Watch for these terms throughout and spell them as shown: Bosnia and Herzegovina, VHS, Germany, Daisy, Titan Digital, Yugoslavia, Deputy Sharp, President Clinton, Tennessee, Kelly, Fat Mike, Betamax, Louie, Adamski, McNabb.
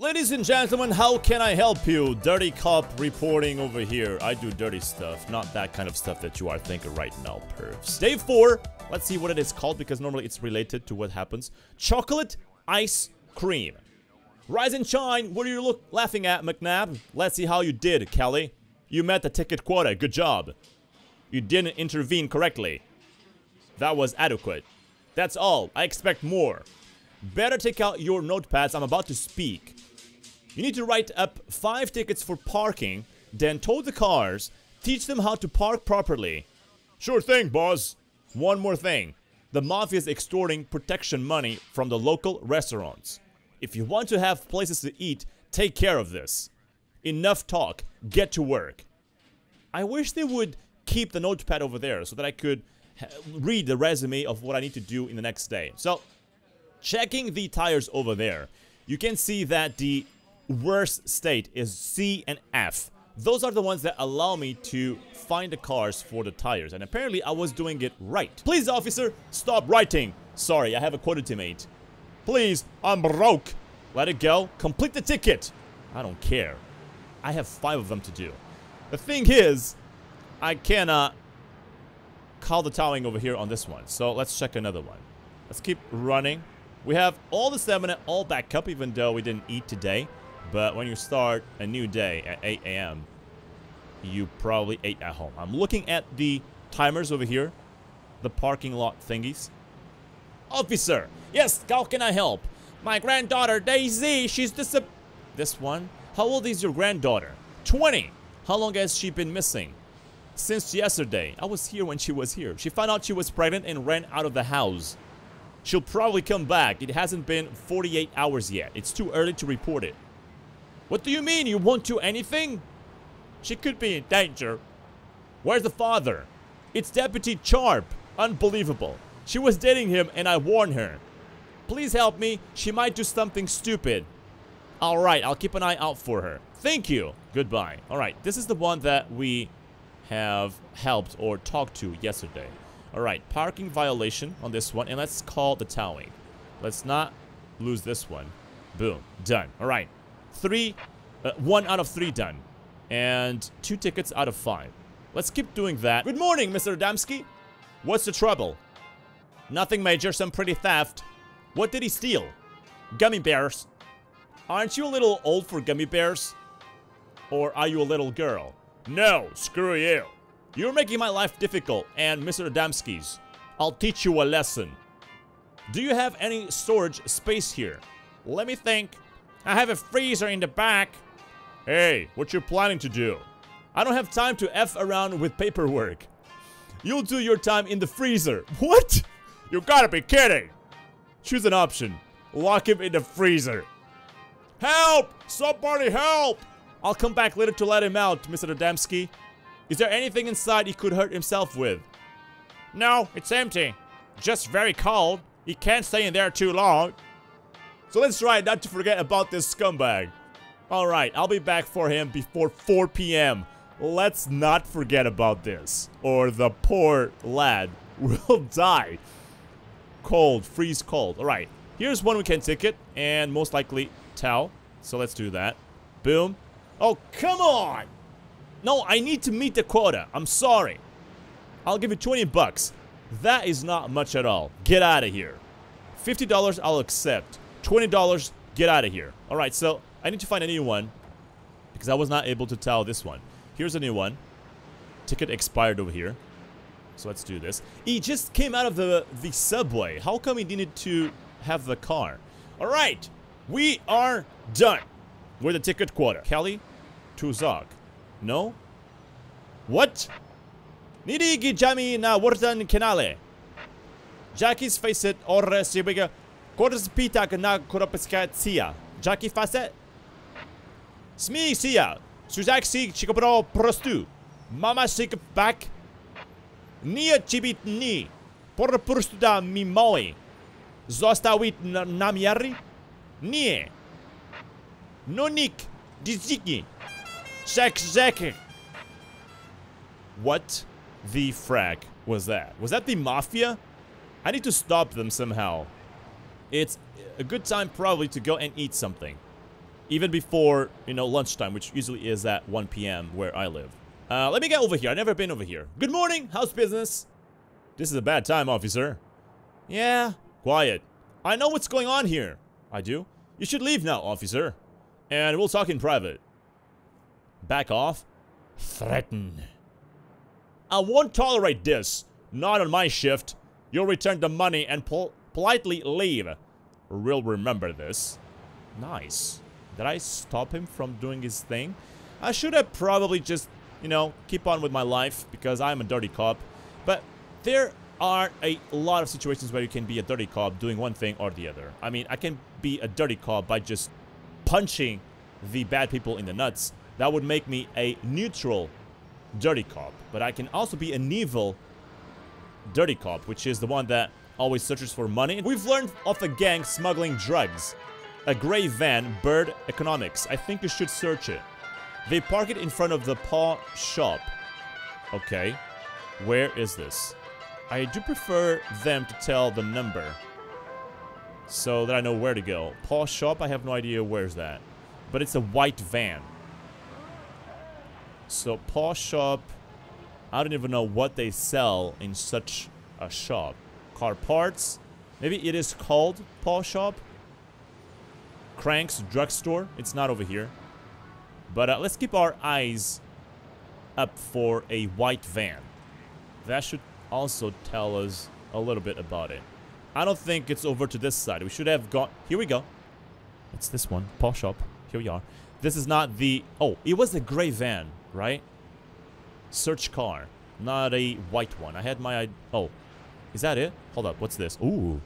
Ladies and gentlemen, how can I help you? Dirty cop reporting over here. I do dirty stuff, not that kind of stuff that you are thinking right now, pervs. Day 4. Let's see what it is called, because normally it's related to what happens. Chocolate ice cream. Rise and shine. What are you laughing at, McNabb? Let's see how you did, Kelly. You met the ticket quota. Good job. You didn't intervene correctly. That was adequate. That's all. I expect more. Better take out your notepads. I'm about to speak. You need to write up 5 tickets for parking, then tow the cars, teach them how to park properly. Sure thing, boss. One more thing. The mafia is extorting protection money from the local restaurants. If you want to have places to eat, take care of this. Enough talk. Get to work. I wish they would keep the notepad over there so that I could read the resume of what I need to do in the next day. So, checking the tires over there, you can see that the worst state is C and F. Those are the ones that allow me to find the cars for the tires, and apparently I was doing it right. Please, officer, stop writing. Sorry, I have a quota teammate. Please, I'm broke. Let it go. Complete the ticket. I don't care. I have 5 of them to do. The thing is, I cannot call the towing over here on this one, so let's check another one. Let's keep running. We have all the stamina all back up, even though we didn't eat today. But when you start a new day at 8 a.m., you probably ate at home. I'm looking at the timers over here, the parking lot thingies. Officer, yes, how can I help? My granddaughter, Daisy, she's this one? How old is your granddaughter? 20. How long has she been missing? Since yesterday. I was here when she was here. She found out she was pregnant and ran out of the house. She'll probably come back. It hasn't been 48 hours yet. It's too early to report it. What do you mean? You won't do anything? She could be in danger. Where's the father? It's Deputy Sharp. Unbelievable. She was dating him and I warned her. Please help me. She might do something stupid. Alright, I'll keep an eye out for her. Thank you. Goodbye. Alright, this is the one that we have helped or talked to yesterday. Alright, parking violation on this one. And let's call the towing. Let's not lose this one. Boom. Done. Alright. 1 out of 3 done, and 2 tickets out of 5. Let's keep doing that. Good morning, Mr. Adamski. What's the trouble? Nothing major, some pretty theft. What did he steal? Gummy bears. Aren't you a little old for gummy bears? Or are you a little girl? No, screw you. You're making my life difficult, and Mr. Adamski's. I'll teach you a lesson. Do you have any storage space here? Let me think. I have a freezer in the back. Hey, what you planning to do? I don't have time to F around with paperwork. You'll do your time in the freezer. What? You gotta be kidding. Choose an option. Lock him in the freezer. Help! Somebody help! I'll come back later to let him out, Mr. Adamski. Is there anything inside he could hurt himself with? No, it's empty. Just very cold. He can't stay in there too long. So let's try not to forget about this scumbag. Alright, I'll be back for him before 4 p.m. Let's not forget about this, or the poor lad will die. Cold, freeze cold. Alright, here's one we can ticket, and most likely towel. So let's do that. Boom. Oh, come on! No, I need to meet the quota. I'm sorry. I'll give you 20 bucks. That is not much at all. Get out of here. $50 I'll accept. $20, get out of here. Alright, so I need to find a new one because I was not able to tell this one. Here's a new one. Ticket expired over here. So let's do this. He just came out of the subway. How come he needed to have the car? Alright, we are done with the ticket quota. Kelly, Tuzak. No? What? Nirigi Jami na Wartan Kenale. Jackie's face it or Sibiga. Jackie Facet Smee Sia Suzak Sig Chicopro Prostu Mama Sig Back Nia Chibit Ni Por Purstuda Mimoi Zostawit Namiari Nie Nonik Diziki Shek Zeki. What the frag was that? Was that the mafia? I need to stop them somehow. It's a good time probably to go and eat something. even before, you know, lunchtime, which usually is at 1 p.m. where I live. Let me get over here. I've never been over here. Good morning. How's business? This is a bad time, officer. Yeah. Quiet. I know what's going on here. I do. You should leave now, officer. And we'll talk in private. Back off. Threaten. I won't tolerate this. Not on my shift. You'll return the money and politely leave. We'll remember this. Nice. Did I stop him from doing his thing? I should have probably just, you know, keep on with my life because I'm a dirty cop. But there are a lot of situations where you can be a dirty cop doing one thing or the other. I mean, I can be a dirty cop by just punching the bad people in the nuts. That would make me a neutral dirty cop. But I can also be an evil dirty cop, which is the one that always searches for money. We've learned of a gang smuggling drugs. A gray van, Bird Economics. I think you should search it. They park it in front of the pawn shop. Okay. Where is this? I do prefer them to tell the number so that I know where to go. Pawn shop, I have no idea where's that. But it's a white van. So pawn shop, I don't even know what they sell in such a shop. Car parts. Maybe it is called pawn shop. Crank's drugstore. It's not over here. But let's keep our eyes up for a white van. That should also tell us a little bit about it. I don't think it's over to this side. We should have gone. Here we go. It's this one. Pawn shop. Here we are. This is not the... Oh, it was the gray van, right? Search car. Not a white one. I had my... Oh. Is that it? Hold up. What's this? Ooh.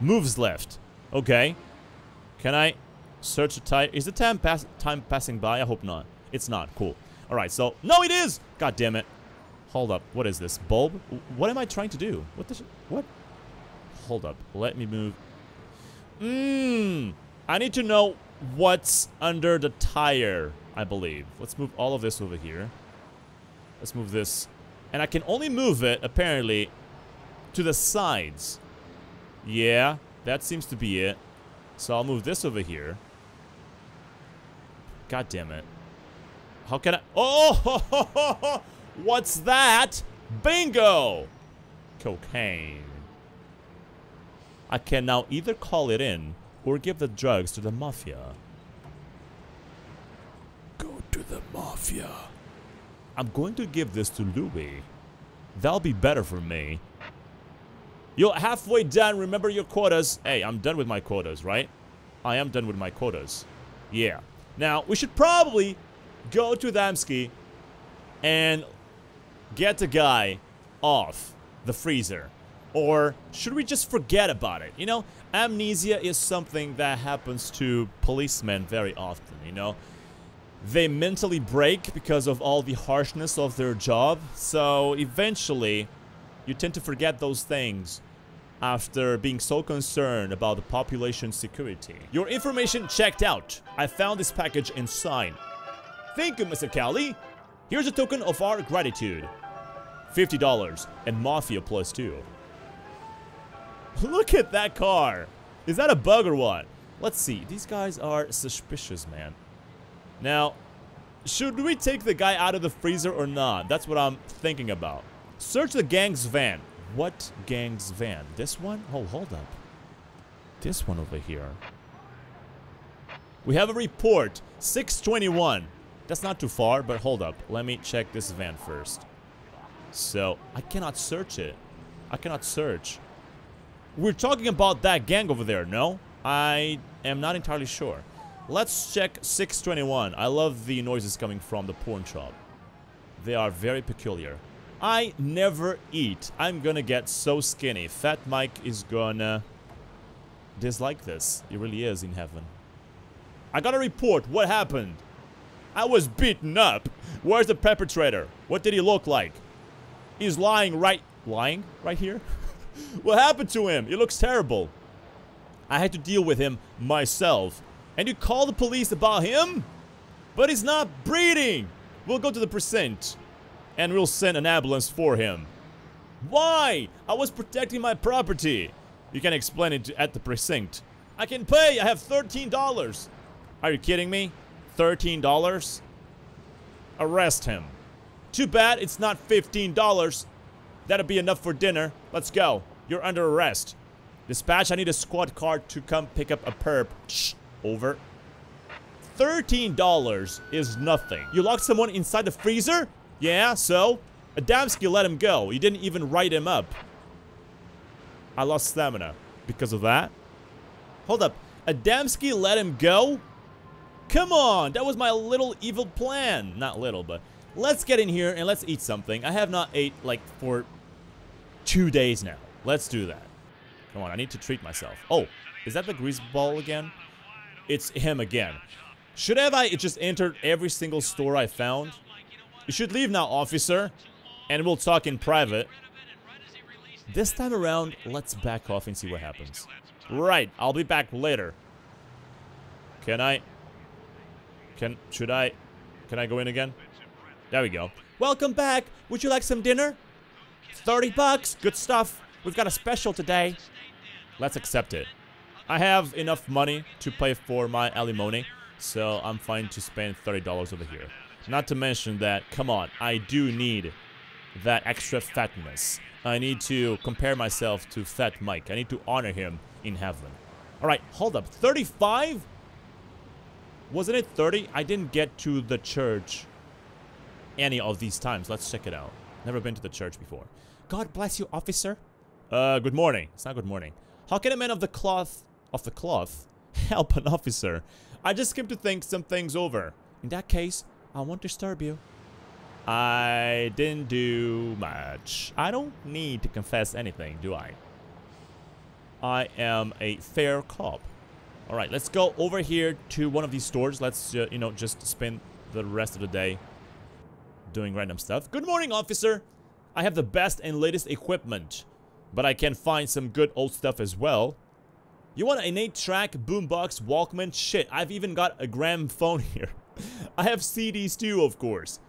Moves left. Okay. Can I search the tire? Is the time passing by? I hope not. It's not. Cool. All right, so... No, it is! God damn it. Hold up. What is this? Bulb? What am I trying to do? What the... What? Hold up. Let me move. I need to know what's under the tire, I believe. Let's move all of this over here. Let's move this. And I can only move it, apparently, to the sides. Yeah, that seems to be it. So I'll move this over here. God damn it. How can I... Oh! What's that? Bingo! Cocaine. I can now either call it in or give the drugs to the mafia. Go to the mafia. I'm going to give this to Louie. That'll be better for me. You're halfway done. Remember your quotas. Hey, I'm done with my quotas, right? I am done with my quotas. Yeah. Now, we should probably go to Adamski and get the guy off the freezer. Or should we just forget about it? You know, amnesia is something that happens to policemen very often, you know. They mentally break because of all the harshness of their job. So, eventually, you tend to forget those things after being so concerned about the population's security. Your information checked out. I found this package inside. Thank you, Mr. Kelly. Here's a token of our gratitude. $50 and Mafia +2. Look at that car. Is that a bug or what? Let's see. These guys are suspicious, man. Now, should we take the guy out of the freezer or not? That's what I'm thinking about. Search the gang's van. What gang's van? This one? Oh, hold up. This one over here. We have a report. 621. That's not too far, but hold up. Let me check this van first. So, I cannot search it. I cannot search. We're talking about that gang over there, no? I am not entirely sure. Let's check 621. I love the noises coming from the porn shop. They are very peculiar. I never eat. I'm gonna get so skinny. Fat Mike is gonna dislike this. He really is in heaven. I got a report. What happened? I was beaten up. Where's the perpetrator? What did he look like? He's lying right... Lying? Right here? What happened to him? He looks terrible. I had to deal with him myself. And you call the police about him? But he's not breathing. We'll go to the precinct. And we'll send an ambulance for him. Why? I was protecting my property. You can explain it at the precinct. I can pay. I have $13. Are you kidding me? $13? Arrest him. Too bad it's not $15. That'll be enough for dinner. Let's go. You're under arrest. Dispatch, I need a squad car to come pick up a perp. Shh. Over. $13 is nothing. You locked someone inside the freezer? Yeah, so? Adamski let him go. You didn't even write him up. I lost stamina because of that. Hold up. Adamski let him go? Come on. That was my little evil plan. Not little, but... Let's get in here and let's eat something. I have not ate, like, for 2 days now. Let's do that. Come on. I need to treat myself. Oh, is that the grease ball again? It's him again. Should have I just entered every single store I found? You should leave now, officer, and we'll talk in private. This time around, let's back off and see what happens. Right, I'll be back later. Can I go in again? There we go. Welcome back. Would you like some dinner? $30. Good stuff. We've got a special today. Let's accept it. I have enough money to pay for my alimony. So I'm fine to spend $30 over here. Not to mention that, come on, I do need that extra fatness. I need to compare myself to Fat Mike. I need to honor him in heaven. Alright, hold up. 35? Wasn't it 30? I didn't get to the church any of these times. Let's check it out. Never been to the church before. God bless you, officer. Good morning. It's not good morning. How can a man of the cloth help an officer? I just came to think some things over. In that case, I won't disturb you. I didn't do much. I don't need to confess anything, do I? I am a fair cop. All right, let's go over here to one of these stores. Let's, you know, just spend the rest of the day doing random stuff. Good morning, officer. I have the best and latest equipment, but I can find some good old stuff as well. You want an 8-track boombox Walkman? Shit, I've even got a gramophone here. I have CDs too, of course.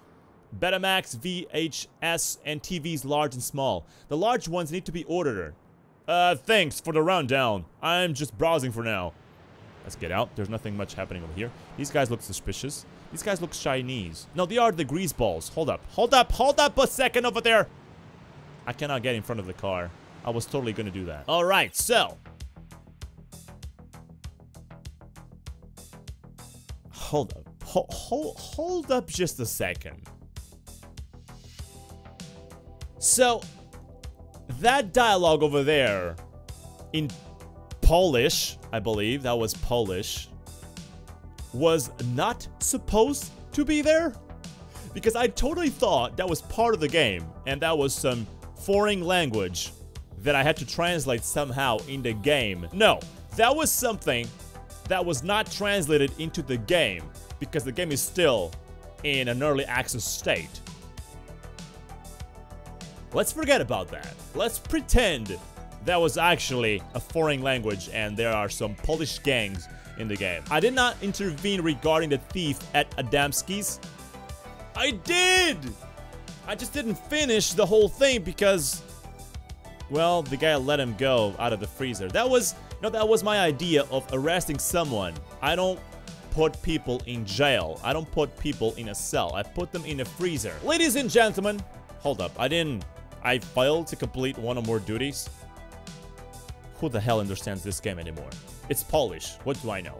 Betamax, VHS, and TVs large and small. The large ones need to be ordered. Thanks for the rundown. I'm just browsing for now. Let's get out. There's nothing much happening over here. These guys look suspicious. These guys look Chinese. No, they are the grease balls. Hold up a second over there. I cannot get in front of the car. I was totally gonna do that. All right, so... Hold up just a second. So, that dialogue over there, in Polish, I believe, that was Polish, was not supposed to be there? Because I totally thought that was part of the game, and that was some foreign language that I had to translate somehow in the game. No, that was something that was not translated into the game, because the game is still in an early access state. Let's forget about that. Let's pretend that was actually a foreign language and there are some Polish gangs in the game. I did not intervene regarding the thief at Adamski's. I did! I just didn't finish the whole thing because, well, the guy let him go out of the freezer. That was my idea of arresting someone. I don't put people in jail. I don't put people in a cell. I put them in a freezer. Ladies and gentlemen, hold up. I failed to complete one or more duties. Who the hell understands this game anymore? It's Polish. What do I know?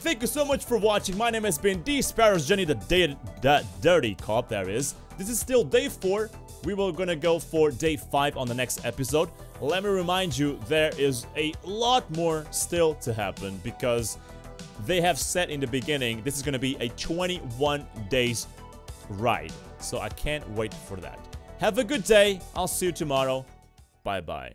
Thank you so much for watching. My name has been D. Sparrow's Johnny, the dirty cop. There is. This is still day 4. We were gonna go for day 5 on the next episode. Let me remind you, there is a lot more still to happen because they have said in the beginning this is gonna be a 21 days ride. So I can't wait for that. Have a good day. I'll see you tomorrow. Bye-bye.